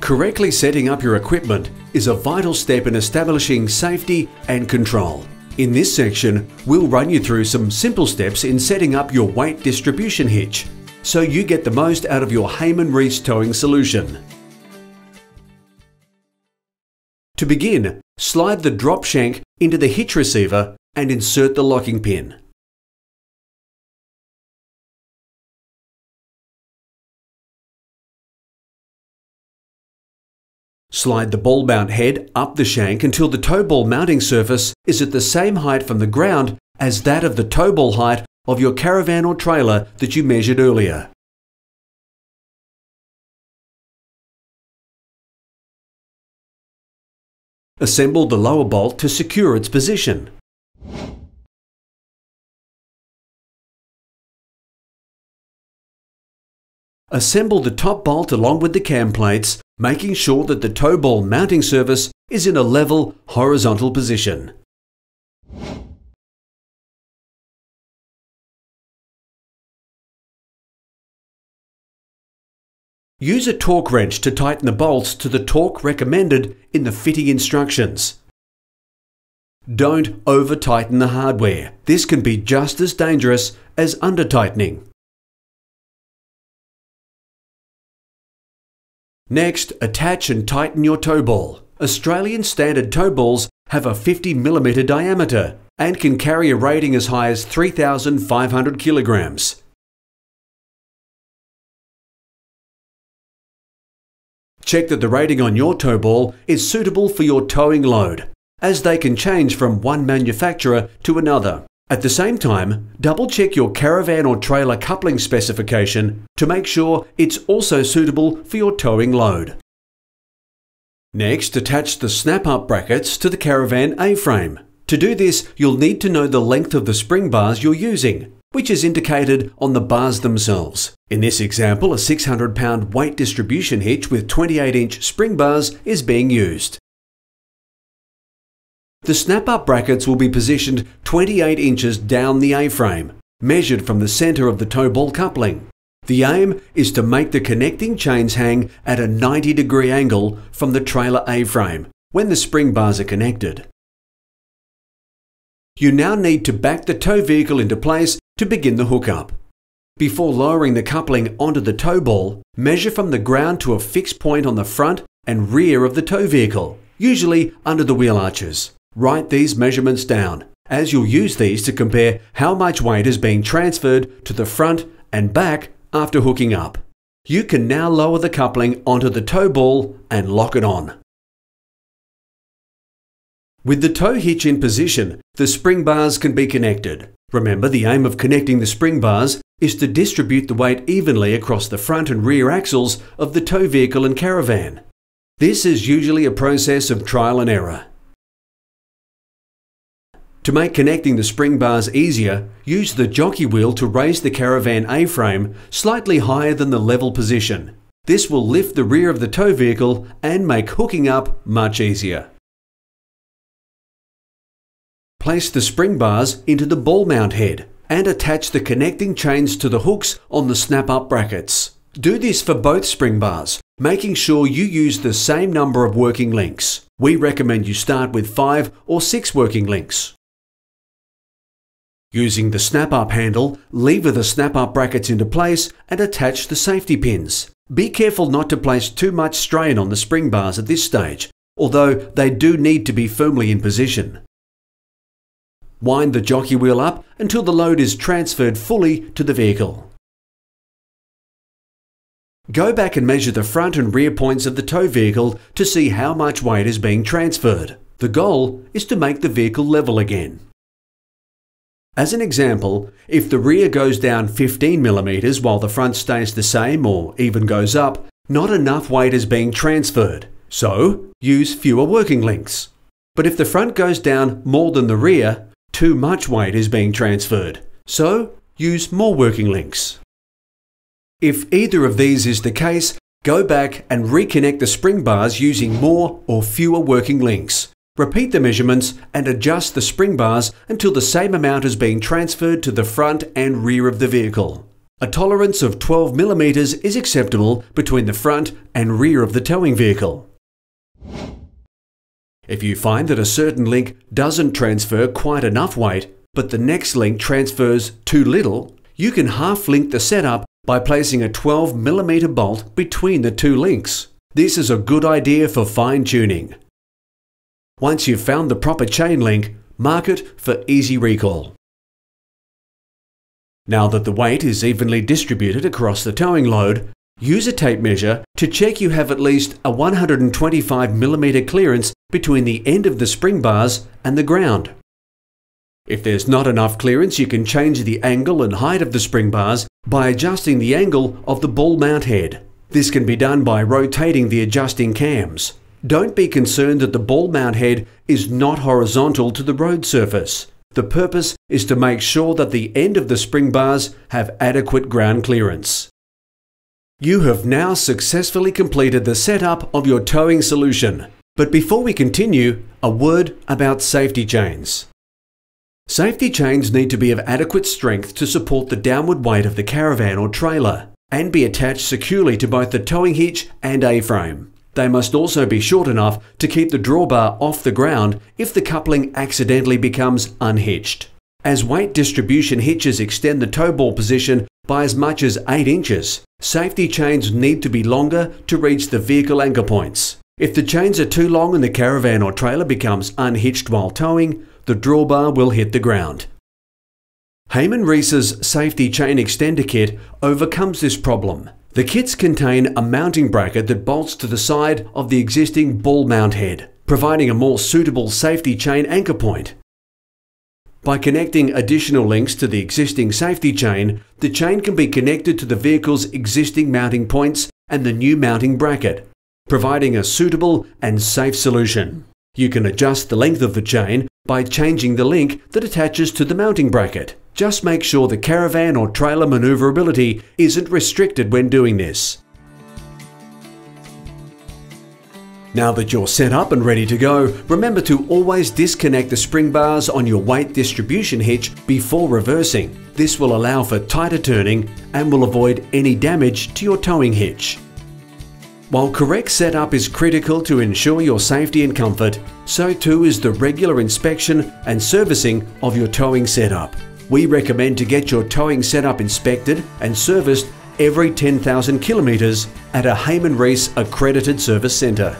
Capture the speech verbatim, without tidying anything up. Correctly setting up your equipment is a vital step in establishing safety and control. In this section, we'll run you through some simple steps in setting up your weight distribution hitch, so you get the most out of your Hayman Reese towing solution. To begin, slide the drop shank into the hitch receiver and insert the locking pin. Slide the ball mount head up the shank until the tow ball mounting surface is at the same height from the ground as that of the tow ball height of your caravan or trailer that you measured earlier. Assemble the lower bolt to secure its position. Assemble the top bolt along with the cam plates, making sure that the tow ball mounting surface is in a level, horizontal position. Use a torque wrench to tighten the bolts to the torque recommended in the fitting instructions. Don't over-tighten the hardware. This can be just as dangerous as under-tightening. Next, attach and tighten your tow ball. Australian standard tow balls have a fifty millimeter diameter and can carry a rating as high as three thousand five hundred kilograms. Check that the rating on your tow ball is suitable for your towing load, as they can change from one manufacturer to another. At the same time, double-check your caravan or trailer coupling specification to make sure it's also suitable for your towing load. Next, attach the snap-up brackets to the caravan A-frame. To do this, you'll need to know the length of the spring bars you're using, which is indicated on the bars themselves. In this example, a six hundred pound weight distribution hitch with twenty-eight inch spring bars is being used. The snap-up brackets will be positioned twenty-eight inches down the A-frame, measured from the centre of the tow ball coupling. The aim is to make the connecting chains hang at a ninety degree angle from the trailer A-frame when the spring bars are connected. You now need to back the tow vehicle into place to begin the hookup. Before lowering the coupling onto the tow ball, measure from the ground to a fixed point on the front and rear of the tow vehicle, usually under the wheel arches. Write these measurements down, as you'll use these to compare how much weight is being transferred to the front and back after hooking up. You can now lower the coupling onto the tow ball and lock it on. With the tow hitch in position, the spring bars can be connected. Remember, the aim of connecting the spring bars is to distribute the weight evenly across the front and rear axles of the tow vehicle and caravan. This is usually a process of trial and error. To make connecting the spring bars easier, use the jockey wheel to raise the caravan A-frame slightly higher than the level position. This will lift the rear of the tow vehicle and make hooking up much easier. Place the spring bars into the ball mount head and attach the connecting chains to the hooks on the snap-up brackets. Do this for both spring bars, making sure you use the same number of working links. We recommend you start with five or six working links. Using the snap-up handle, lever the snap-up brackets into place and attach the safety pins. Be careful not to place too much strain on the spring bars at this stage, although they do need to be firmly in position. Wind the jockey wheel up until the load is transferred fully to the vehicle. Go back and measure the front and rear points of the tow vehicle to see how much weight is being transferred. The goal is to make the vehicle level again. As an example, if the rear goes down fifteen millimeters while the front stays the same or even goes up, not enough weight is being transferred, so use fewer working links. But if the front goes down more than the rear, too much weight is being transferred, so use more working links. If either of these is the case, go back and reconnect the spring bars using more or fewer working links. Repeat the measurements and adjust the spring bars until the same amount is being transferred to the front and rear of the vehicle. A tolerance of twelve millimeters is acceptable between the front and rear of the towing vehicle. If you find that a certain link doesn't transfer quite enough weight, but the next link transfers too little, you can half-link the setup by placing a twelve millimeter bolt between the two links. This is a good idea for fine-tuning. Once you've found the proper chain link, mark it for easy recall. Now that the weight is evenly distributed across the towing load, use a tape measure to check you have at least a one hundred twenty-five millimeter clearance between the end of the spring bars and the ground. If there's not enough clearance, you can change the angle and height of the spring bars by adjusting the angle of the ball mount head. This can be done by rotating the adjusting cams. Don't be concerned that the ball mount head is not horizontal to the road surface. The purpose is to make sure that the end of the spring bars have adequate ground clearance. You have now successfully completed the setup of your towing solution. But before we continue, a word about safety chains. Safety chains need to be of adequate strength to support the downward weight of the caravan or trailer and be attached securely to both the towing hitch and A-frame. They must also be short enough to keep the drawbar off the ground if the coupling accidentally becomes unhitched. As weight distribution hitches extend the tow ball position by as much as eight inches, safety chains need to be longer to reach the vehicle anchor points. If the chains are too long and the caravan or trailer becomes unhitched while towing, the drawbar will hit the ground. Hayman Reese's Safety Chain Extender Kit overcomes this problem. The kits contain a mounting bracket that bolts to the side of the existing ball mount head, providing a more suitable safety chain anchor point. By connecting additional links to the existing safety chain, the chain can be connected to the vehicle's existing mounting points and the new mounting bracket, providing a suitable and safe solution. You can adjust the length of the chain by changing the link that attaches to the mounting bracket. Just make sure the caravan or trailer maneuverability isn't restricted when doing this. Now that you're set up and ready to go, remember to always disconnect the spring bars on your weight distribution hitch before reversing. This will allow for tighter turning and will avoid any damage to your towing hitch. While correct setup is critical to ensure your safety and comfort, so too is the regular inspection and servicing of your towing setup. We recommend to get your towing setup inspected and serviced every ten thousand kilometres at a Hayman Reese accredited service centre.